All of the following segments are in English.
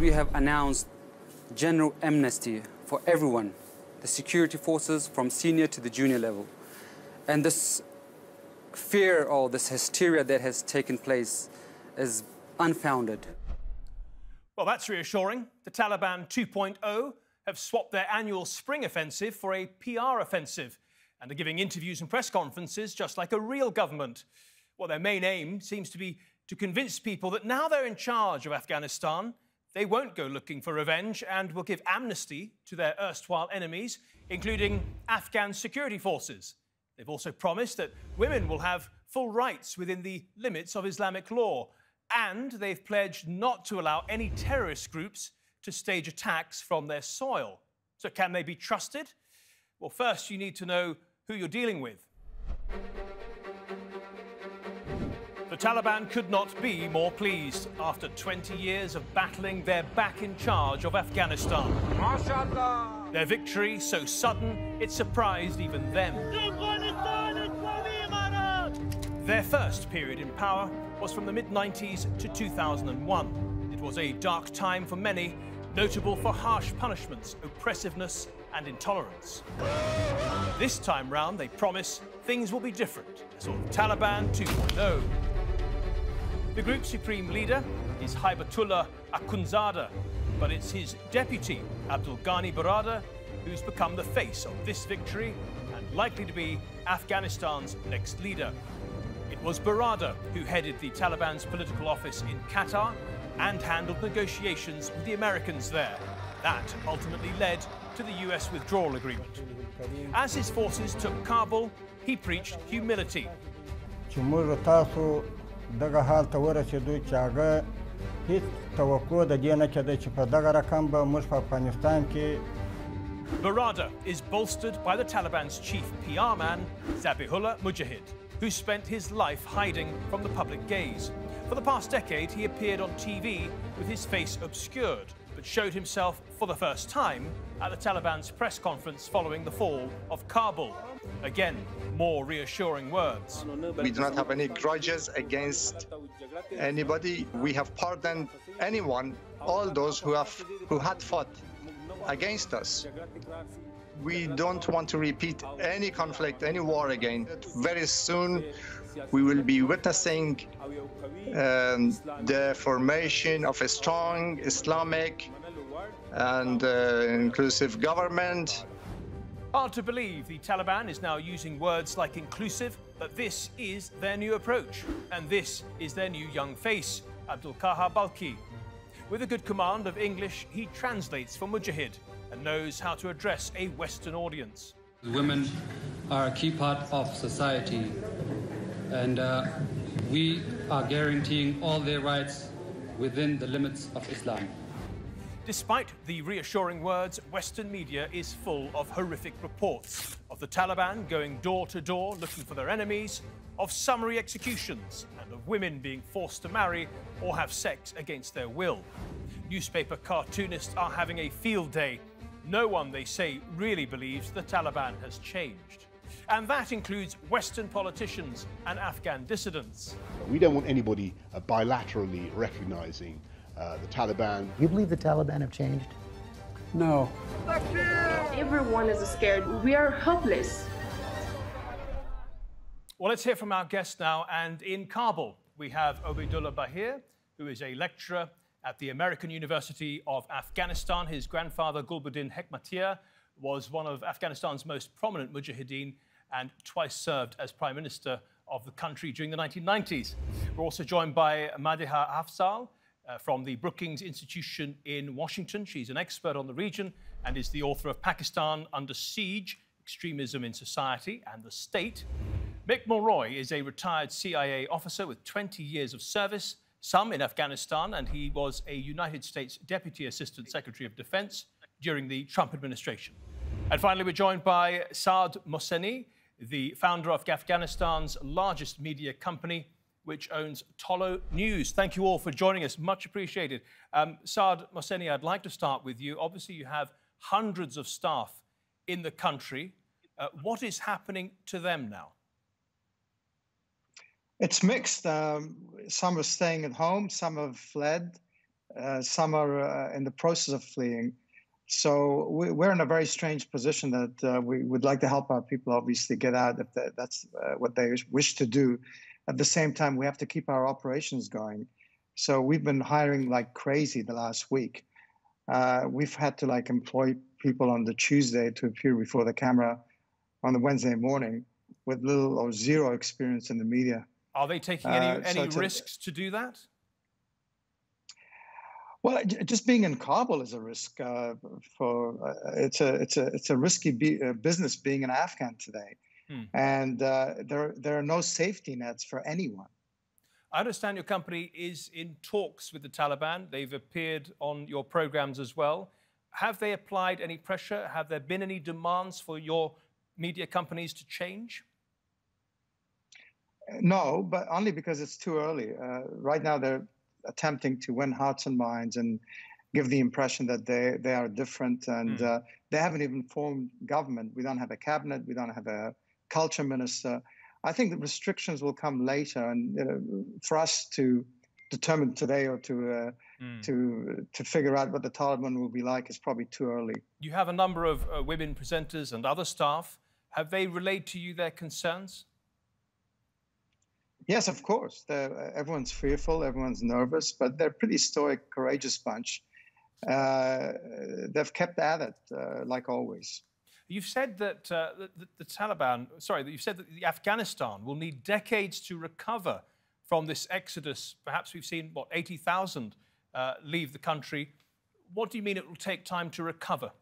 we have announced general amnesty for everyone, the security forces from senior to the junior level. And this fear or this hysteria that has taken place is unfounded. Well, that's reassuring. The Taliban 2.0 have swapped their annual spring offensive for a PR offensive and are giving interviews and press conferences just like a real government. Well, their main aim seems to be to convince people that now they're in charge of Afghanistan, they won't go looking for revenge and will give amnesty to their erstwhile enemies, including Afghan security forces. They've also promised that women will have full rights within the limits of Islamic law, and they've pledged not to allow any terrorist groups to stage attacks from their soil. So can they be trusted? Well, first you need to know who you're dealing with. The Taliban could not be more pleased. After 20 years of battling, they're back in charge of Afghanistan. MashaAllah. Their victory, so sudden, it surprised even them. Their first period in power was from the mid-90s to 2001. It was a dark time for many, notable for harsh punishments, oppressiveness and intolerance. This time round, they promise things will be different, as all the Taliban 2.0. The group's supreme leader is Haibatullah Akhundzada, but it's his deputy, Abdul Ghani Baradar, who's become the face of this victory and likely to be Afghanistan's next leader. It was Baradar who headed the Taliban's political office in Qatar and handled negotiations with the Americans there. That ultimately led to the US withdrawal agreement. As his forces took Kabul, he preached humility. Baradar is bolstered by the Taliban's chief PR man, Zabihullah Mujahid, who spent his life hiding from the public gaze. For the past decade, he appeared on TV with his face obscured, but showed himself for the first time at the Taliban's press conference following the fall of Kabul. Again, more reassuring words. We do not have any grudges against anybody. We have pardoned anyone, all those who had fought against us. We don't want to repeat any conflict, any war again. Very soon, we will be witnessing the formation of a strong Islamic and inclusive government. Hard to believe the Taliban is now using words like inclusive, but this is their new approach. And this is their new young face, Abdul Qahar Balkhi. With a good command of English, he translates for Mujahid and knows how to address a Western audience. Women are a key part of society, and we are guaranteeing all their rights within the limits of Islam. Despite the reassuring words, Western media is full of horrific reports of the Taliban going door to door looking for their enemies, of summary executions, and of women being forced to marry or have sex against their will. Newspaper cartoonists are having a field day. No one, they say, really believes the Taliban has changed. And that includes Western politicians and Afghan dissidents. We don't want anybody bilaterally recognizing the Taliban. You believe the Taliban have changed? No. Everyone is scared. We are helpless. Well, let's hear from our guest now. And in Kabul, we have Obaidullah Baheer, who is a lecturer at the American University of Afghanistan. His grandfather, Gulbuddin Hekmatyar, was one of Afghanistan's most prominent mujahideen and twice served as prime minister of the country during the 1990s. We're also joined by Madiha Afzal, from the Brookings Institution in Washington. She's an expert on the region and is the author of Pakistan Under Siege, Extremism in Society and the State. Mick Mulroy is a retired CIA officer with 20 years of service, some in Afghanistan, and he was a United States Deputy Assistant Secretary of Defense during the Trump administration. And finally, we're joined by Saad Mohseni, the founder of Afghanistan's largest media company, which owns Tolo News. Thank you all for joining us. Much appreciated. Saad Mohseni, I'd like to start with you. Obviously, you have hundreds of staff in the country. What is happening to them now? It's mixed. Some are staying at home. Some have fled. Some are in the process of fleeing. So we're in a very strange position that we would like to help our people obviously get out if that's what they wish to do. At the same time, we have to keep our operations going. So we've been hiring like crazy the last week. We've had to like employ people on the Tuesday to appear before the camera on the Wednesday morning with little or zero experience in the media. Are they taking any risks to do that? Well, just being in Kabul is a risk. It's a risky business being an Afghan today, and there are no safety nets for anyone. I understand your company is in talks with the Taliban. They've appeared on your programs as well. Have they applied any pressure? Have there been any demands for your media companies to change? No, but only because it's too early. Right now, they're attempting to win hearts and minds and give the impression that they are different. And they haven't even formed government. We don't have a cabinet. We don't have a culture minister. I think the restrictions will come later, and for us to determine today or to figure out what the Taliban will be like is probably too early. You have a number of women presenters and other staff. Have they relayed to you their concerns? Yes, of course. Everyone's fearful, everyone's nervous, but they're a pretty stoic, courageous bunch. They've kept at it, like always. You've said that the Afghanistan will need decades to recover from this exodus. Perhaps we've seen, what, 80,000 leave the country. What do you mean it will take time to recover?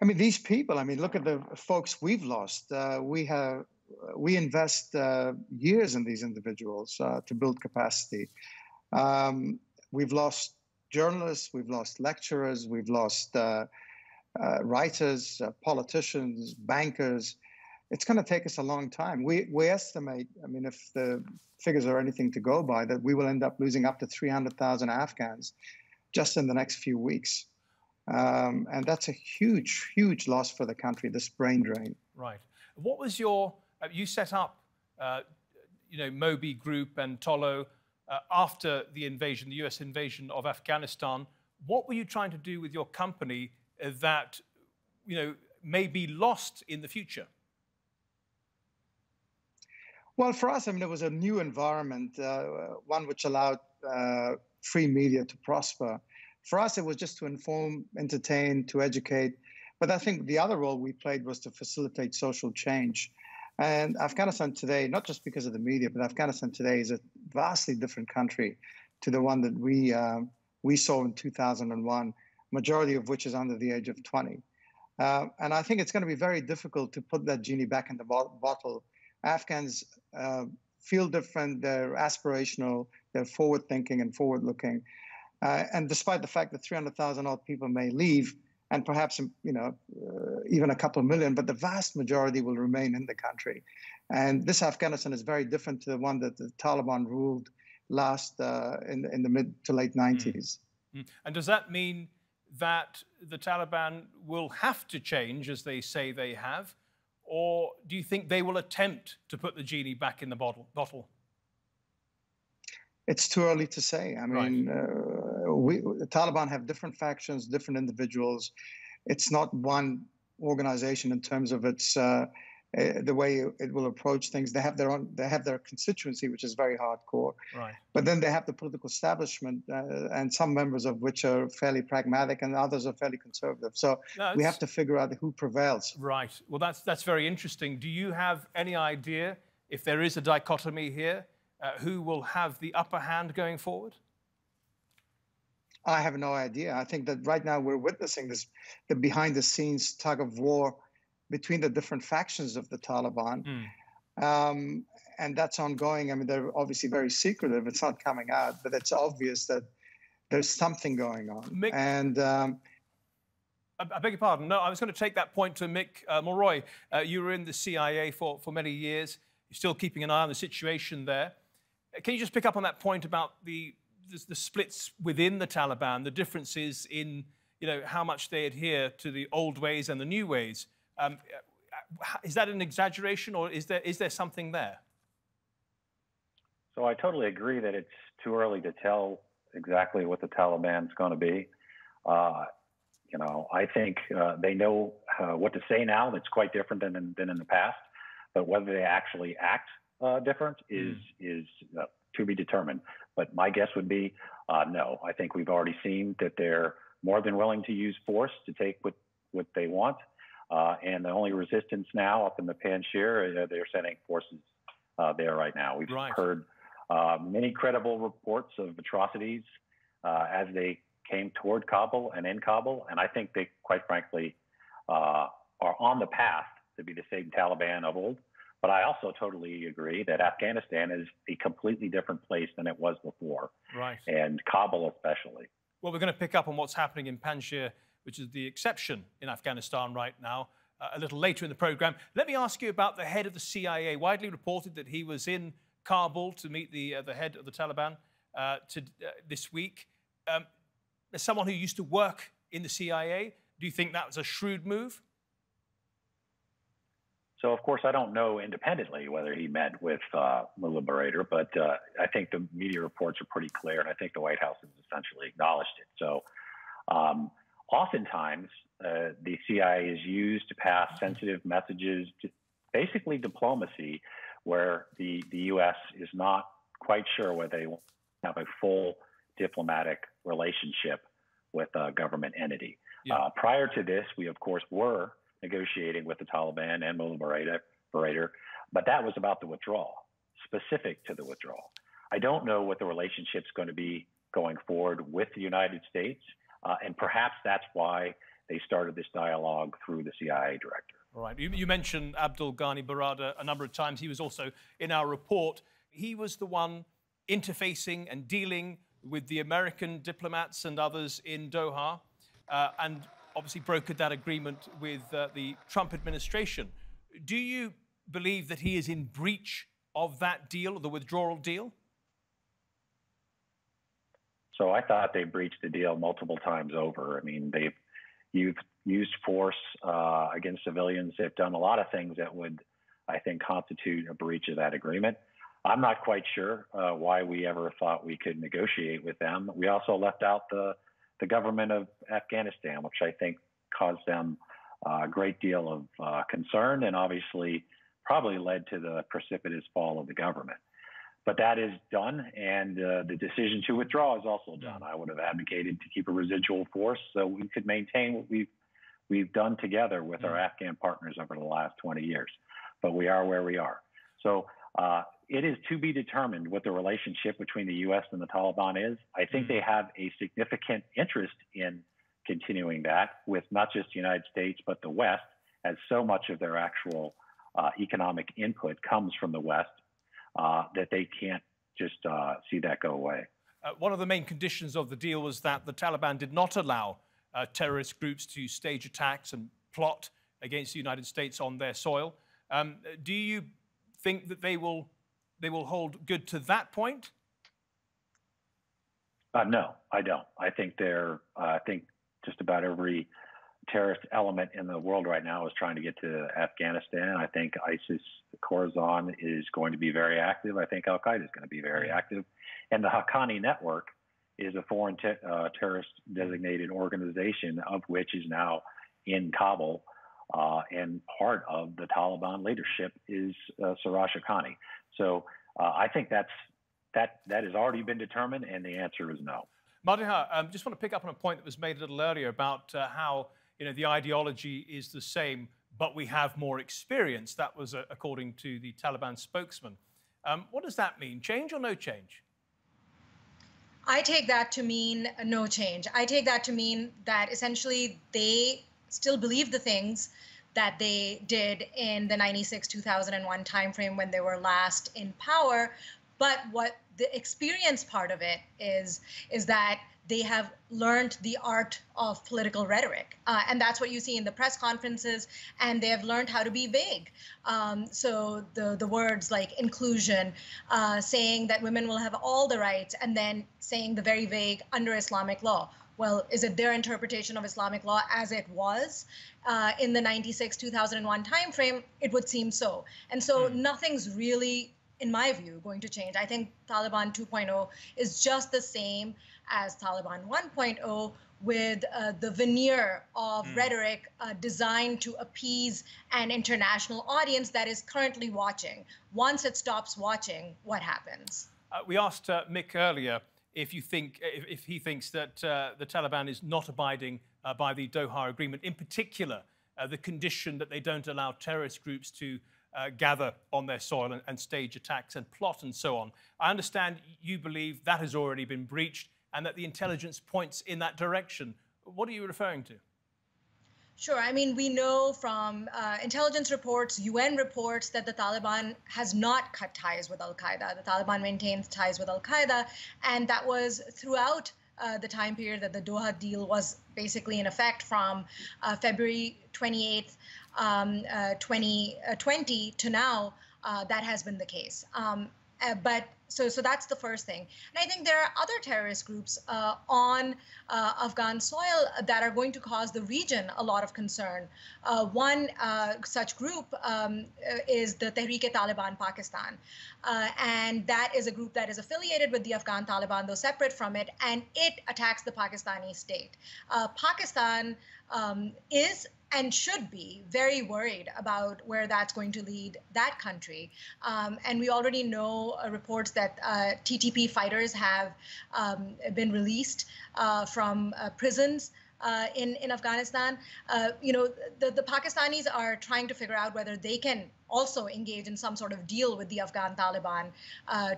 I mean, these people, I mean, look at the folks we've lost. We invest years in these individuals to build capacity. We've lost journalists, we've lost lecturers, we've lost writers, politicians, bankers. It's going to take us a long time. We estimate, I mean, if the figures are anything to go by, that we will end up losing up to 300,000 Afghans just in the next few weeks. And that's a huge, huge loss for the country, this brain drain. Right. What was your... you set up, Moby Group and Tolo after the invasion, the U.S. invasion of Afghanistan. What were you trying to do with your company that, you know, may be lost in the future? Well, for us, I mean, it was a new environment, one which allowed free media to prosper. For us, it was just to inform, entertain, to educate. But I think the other role we played was to facilitate social change. And Afghanistan today, not just because of the media, but Afghanistan today is a vastly different country to the one that we saw in 2001, majority of which is under the age of 20. And I think it's going to be very difficult to put that genie back in the bottle. Afghans feel different, they're aspirational, they're forward-thinking and forward-looking. And despite the fact that 300,000-odd people may leave, and perhaps, you know, even a couple of million, but the vast majority will remain in the country. And this Afghanistan is very different to the one that the Taliban ruled last in the mid to late 90s. And does that mean that the Taliban will have to change, as they say they have, or do you think they will attempt to put the genie back in the bottle? It's too early to say. I mean... Right. The Taliban have different factions, different individuals. It's not one organization in terms of its the way it will approach things. They have their own. They have their constituency, which is very hardcore. Right. But then they have the political establishment, and some members of which are fairly pragmatic, and others are fairly conservative. So we have to figure out who prevails. Right. Well, that's very interesting. Do you have any idea if there is a dichotomy here, who will have the upper hand going forward? I have no idea. I think that right now we're witnessing the behind-the-scenes tug-of-war between the different factions of the Taliban, and that's ongoing. I mean, they're obviously very secretive. It's not coming out, but it's obvious that there's something going on. Mick, and I beg your pardon. No, I was going to take that point to Mick Mulroy. You were in the CIA for many years. You're still keeping an eye on the situation there. Can you just pick up on that point about the splits within the Taliban, the differences in, you know, how much they adhere to the old ways and the new ways? Is that an exaggeration, or is there something there? So I totally agree that it's too early to tell exactly what the Taliban's going to be. I think they know what to say now that's quite different than in the past, but whether they actually act different is to be determined. But my guess would be no. I think we've already seen that they're more than willing to use force to take what they want. And the only resistance now up in the Panjshir, they're sending forces there right now. We've heard many credible reports of atrocities as they came toward Kabul and in Kabul. And I think they, quite frankly, are on the path to be the same Taliban of old. But I also totally agree that Afghanistan is a completely different place than it was before, and Kabul especially. Well, we're going to pick up on what's happening in Panjshir, which is the exception in Afghanistan right now, a little later in the program. Let me ask you about the head of the CIA. Widely reported that he was in Kabul to meet the head of the Taliban this week. As someone who used to work in the CIA, do you think that was a shrewd move? So, of course, I don't know independently whether he met with the Liberator, but I think the media reports are pretty clear, and I think the White House has essentially acknowledged it. So oftentimes the CIA is used to pass sensitive messages, to basically diplomacy, where the U.S. is not quite sure whether they have a full diplomatic relationship with a government entity. Yeah. Prior to this, we, of course, were negotiating with the Taliban and the Liberator, but that was about the withdrawal, specific to the withdrawal. I don't know what the relationship's going to be going forward with the United States, and perhaps that's why they started this dialogue through the CIA director. All right. You mentioned Abdul Ghani Baradar a number of times. He was also in our report. He was the one interfacing and dealing with the American diplomats and others in Doha, and obviously brokered that agreement with the Trump administration. Do you believe that he is in breach of that deal, the withdrawal deal? So I thought they breached the deal multiple times over. I mean, you've used force against civilians. They've done a lot of things that would, I think, constitute a breach of that agreement. I'm not quite sure why we ever thought we could negotiate with them. We also left out the government of Afghanistan, which I think caused them a great deal of concern and obviously probably led to the precipitous fall of the government. But that is done, and the decision to withdraw is also done. I would have advocated to keep a residual force so we could maintain what we've done together with our Afghan partners over the last 20 years. But we are where we are. So it is to be determined what the relationship between the U.S. and the Taliban is. I think they have a significant interest in continuing that with not just the United States, but the West, as so much of their actual economic input comes from the West that they can't just see that go away. One of the main conditions of the deal was that the Taliban did not allow terrorist groups to stage attacks and plot against the United States on their soil. Do you think that they will hold good to that point? No, I don't. I think I think just about every terrorist element in the world right now is trying to get to Afghanistan. I think ISIS-Khorasan is going to be very active. I think Al-Qaeda is going to be very active. And the Haqqani Network is a foreign terrorist-designated organization, of which is now in Kabul. And part of the Taliban leadership is Sirajuddin Haqqani. So I think that has already been determined, and the answer is no. Madiha, I just want to pick up on a point that was made a little earlier about how the ideology is the same, but we have more experience. That was according to the Taliban spokesman. What does that mean? Change or no change? I take that to mean no change. I take that to mean that essentially they still believe the things that they did in the 96-2001 timeframe when they were last in power. But what the experience part of it is that they have learned the art of political rhetoric. And that's what you see in the press conferences. And they have learned how to be vague. So the words like inclusion, saying that women will have all the rights, and then saying the very vague under Islamic law. Well, is it their interpretation of Islamic law as it was in the 96-2001 timeframe? It would seem so. And so nothing's really, in my view, going to change. I think Taliban 2.0 is just the same as Taliban 1.0 with the veneer of rhetoric designed to appease an international audience that is currently watching. Once it stops watching, what happens? We asked Mick earlier if he thinks that the Taliban is not abiding by the Doha Agreement, in particular the condition that they don't allow terrorist groups to gather on their soil and stage attacks and plot and so on. I understand you believe that has already been breached and that the intelligence points in that direction. What are you referring to? Sure. I mean, we know from intelligence reports, UN reports, that the Taliban has not cut ties with al-Qaeda. The Taliban maintains ties with al-Qaeda, and that was throughout the time period that the Doha deal was basically in effect, from February 28th, 2020 to now. That has been the case. So that's the first thing. And I think there are other terrorist groups on Afghan soil that are going to cause the region a lot of concern. One such group is the Tehreek-e-Taliban Pakistan. And that is a group that is affiliated with the Afghan Taliban, though separate from it, and it attacks the Pakistani state. Pakistan is and should be very worried about where that's going to lead that country. And we already know reports that TTP fighters have been released from prisons in Afghanistan. You know, the Pakistanis are trying to figure out whether they can also engage in some sort of deal with the Afghan Taliban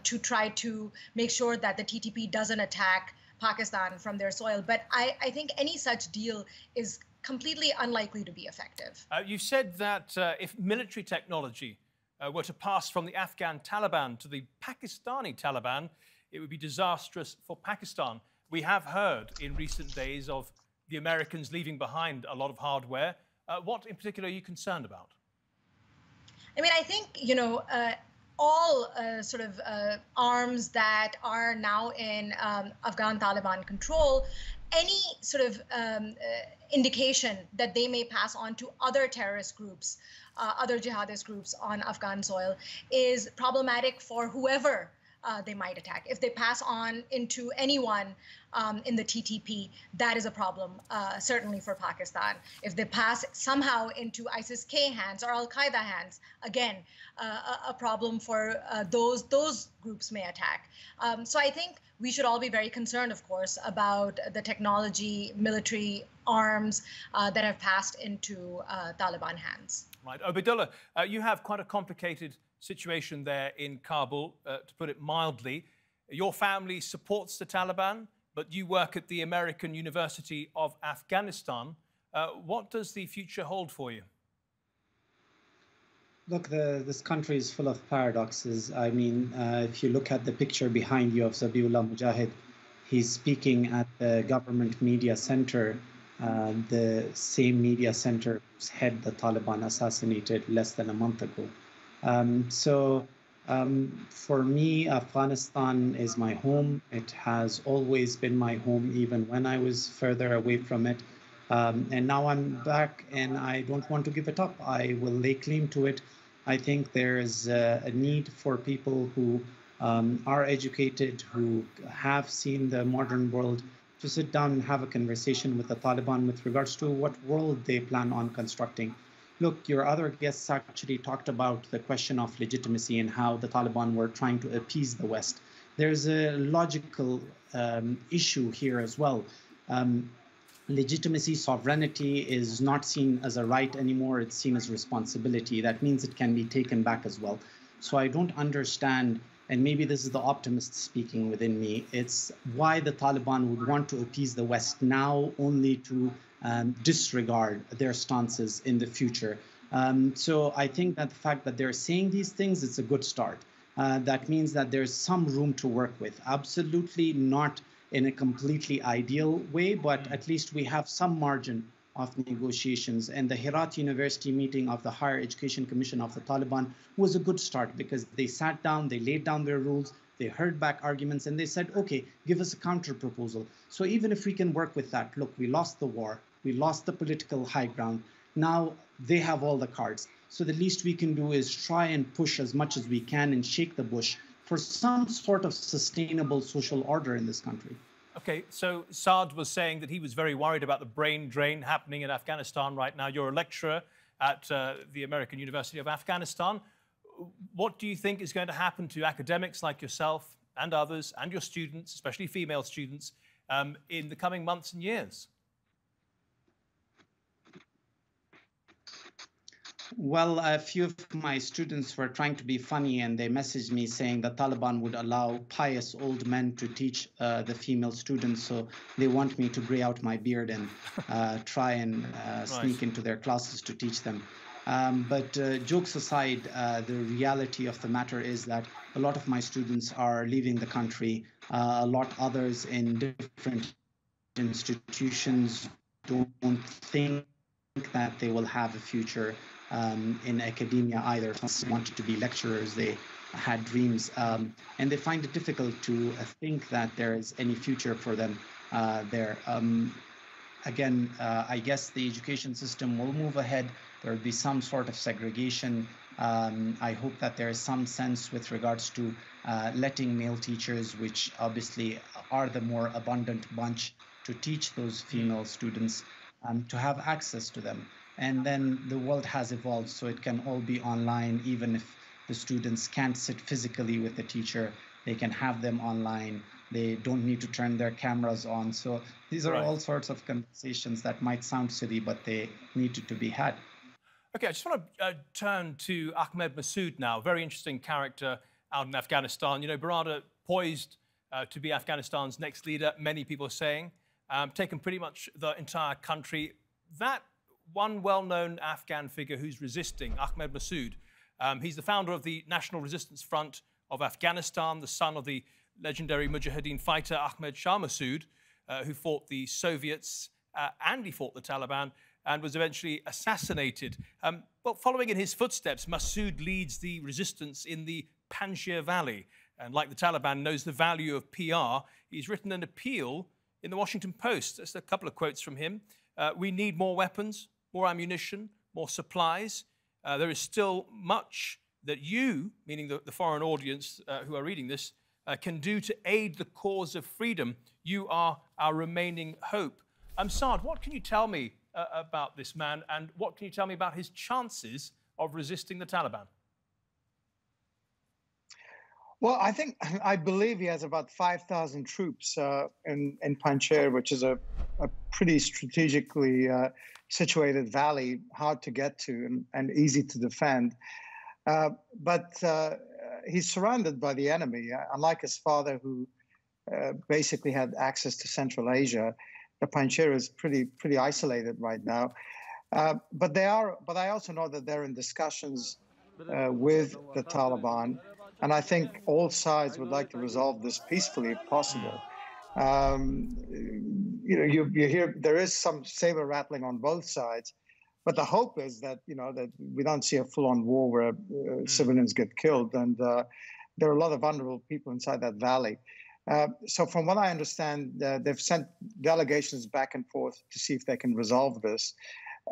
to try to make sure that the TTP doesn't attack Pakistan from their soil. But I think any such deal is completely unlikely to be effective. You said that if military technology were to pass from the Afghan Taliban to the Pakistani Taliban, it would be disastrous for Pakistan. We have heard in recent days of the Americans leaving behind a lot of hardware. What in particular are you concerned about? I mean, I think, you know, all sort of arms that are now in Afghan Taliban control, any sort of indication that they may pass on to other terrorist groups, other jihadist groups on Afghan soil, is problematic for whoever they might attack. If they pass on into anyone in the TTP, that is a problem, certainly for Pakistan. If they pass somehow into ISIS-K hands or al-Qaeda hands, again, a problem for those groups may attack. So I think we should all be very concerned, of course, about the technology, military arms that have passed into Taliban hands. Right. Obaidullah, you have quite a complicated situation there in Kabul, to put it mildly. Your family supports the Taliban, but you work at the American University of Afghanistan. What does the future hold for you? Look, this country is full of paradoxes. I mean, if you look at the picture behind you of Zabihullah Mujahid, he's speaking at the government media center, the same media center whose head the Taliban assassinated less than a month ago. For me, Afghanistan is my home. It has always been my home, even when I was further away from it. And now I'm back, and I don't want to give it up. I will lay claim to it. I think there is a need for people who are educated, who have seen the modern world, to sit down and have a conversation with the Taliban with regards to what world they plan on constructing. Look, your other guests actually talked about the question of legitimacy and how the Taliban were trying to appease the West. There's a logical issue here as well. Legitimacy, sovereignty is not seen as a right anymore. It's seen as responsibility. That means it can be taken back as well. So I don't understand, and maybe this is the optimist speaking within me, it's why the Taliban would want to appease the West now only to disregard their stances in the future. So I think that the fact that they're saying these things, it's a good start. That means that there's some room to work with. Absolutely not in a completely ideal way, but at least we have some margin of negotiations. And the Herat University meeting of the Higher Education Commission of the Taliban was a good start, because they sat down, they laid down their rules, they heard back arguments, and they said, okay, give us a counter proposal. So even if we can work with that, look, we lost the war, we lost the political high ground, now they have all the cards. So the least we can do is try and push as much as we can and shake the bush for some sort of sustainable social order in this country. Okay, so Saad was saying that he was very worried about the brain drain happening in Afghanistan right now. You're a lecturer at the American University of Afghanistan. What do you think is going to happen to academics like yourself and others and your students, especially female students, in the coming months and years? Well, a few of my students were trying to be funny, and they messaged me saying the Taliban would allow pious old men to teach the female students, so they want me to grey out my beard and try and sneak into their classes to teach them. But jokes aside, the reality of the matter is that a lot of my students are leaving the country, a lot others in different institutions don't think that they will have a future in academia either. Some wanted to be lecturers, they had dreams, and they find it difficult to think that there is any future for them there. Again, I guess the education system will move ahead. There will be some sort of segregation. I hope that there is some sense with regards to letting male teachers, which obviously are the more abundant bunch, to teach those female students, to have access to them. And then the world has evolved, so it can all be online. Even if the students can't sit physically with the teacher, they can have them online. They don't need to turn their cameras on. So these are all sorts of conversations that might sound silly, but they needed to be had. Okay, I just want to turn to Ahmad Massoud now, very interesting character out in Afghanistan. You know, Baradar poised to be Afghanistan's next leader, many people are saying, taken pretty much the entire country. That one well-known Afghan figure who's resisting, Ahmad Massoud, he's the founder of the National Resistance Front of Afghanistan, the son of the legendary Mujahideen fighter Ahmad Shah Massoud, who fought the Soviets and he fought the Taliban and was eventually assassinated. Well, following in his footsteps, Massoud leads the resistance in the Panjshir Valley and, like the Taliban, knows the value of PR. He's written an appeal in the Washington Post. Just a couple of quotes from him. We need more weapons, more ammunition, more supplies. There is still much that you, meaning the foreign audience who are reading this, can do to aid the cause of freedom. You are our remaining hope. Saad, what can you tell me about this man, and what can you tell me about his chances of resisting the Taliban? Well, I believe he has about 5,000 troops in Panjshir, which is a pretty strategically situated valley, hard to get to and easy to defend. But he's surrounded by the enemy. Unlike his father, who basically had access to Central Asia, the Panjshir is pretty isolated right now. But I also know that they're in discussions with the Taliban, and I think all sides would like to resolve this peacefully, if possible. You know, you hear there is some saber rattling on both sides. But the hope is that, you know, that we don't see a full-on war where civilians get killed, and there are a lot of vulnerable people inside that valley. So from what I understand, they've sent delegations back and forth to see if they can resolve this.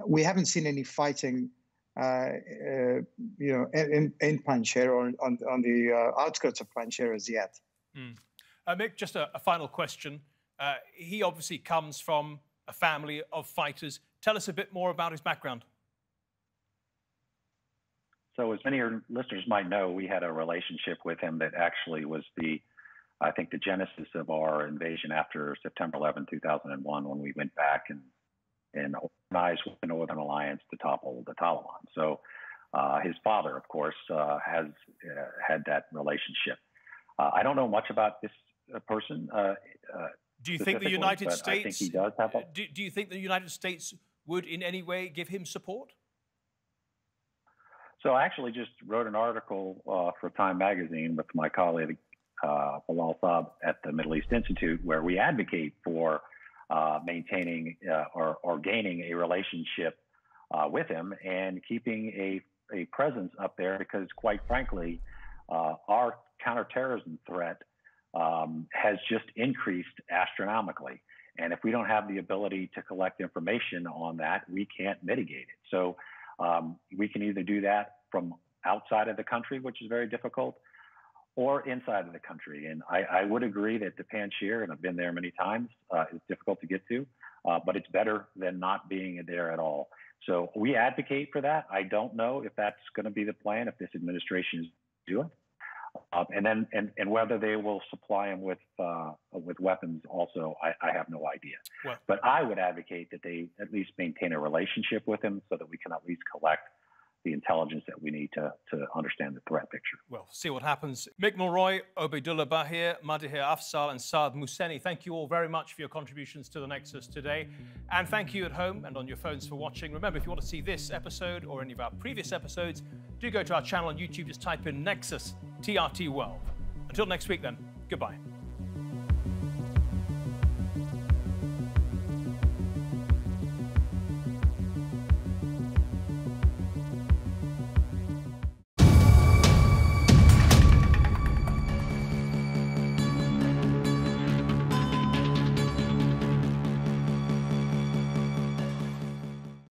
We haven't seen any fighting, you know, in Panjshir or on the outskirts of Panjshir as yet. Mick, just a final question. He obviously comes from a family of fighters. Tell us a bit more about his background. So as many of your listeners might know, we had a relationship with him that actually was I think the genesis of our invasion after September 11, 2001, when we went back and organized with the Northern Alliance to topple the Taliban. So his father, of course, had that relationship. I don't know much about this person. Do you think the United States? I think he does have a... Do you think the United States would in any way give him support? So I actually just wrote an article for Time Magazine with my colleague Bilal Saab at the Middle East Institute, where we advocate for maintaining or gaining a relationship with him and keeping a presence up there, because quite frankly, our counterterrorism threat has just increased astronomically. And if we don't have the ability to collect information on that, we can't mitigate it. So we can either do that from outside of the country, which is very difficult, or inside of the country. And I would agree that the Panjshir, and I've been there many times, is difficult to get to, but it's better than not being there at all. So we advocate for that. I don't know if that's going to be the plan, if this administration is doing, and whether they will supply them with weapons also, I have no idea. Well, but I would advocate that they at least maintain a relationship with them so that we can at least collect the intelligence that we need to understand the threat picture. Well, see what happens. Mick Mulroy, Obaidullah Baheer, Madiha Afzal and Saad Mohseni, thank you all very much for your contributions to The Nexus today. And thank you at home and on your phones for watching. Remember, if you want to see this episode or any of our previous episodes, do go to our channel on YouTube. Just type in Nexus TRT World. Until next week then, goodbye.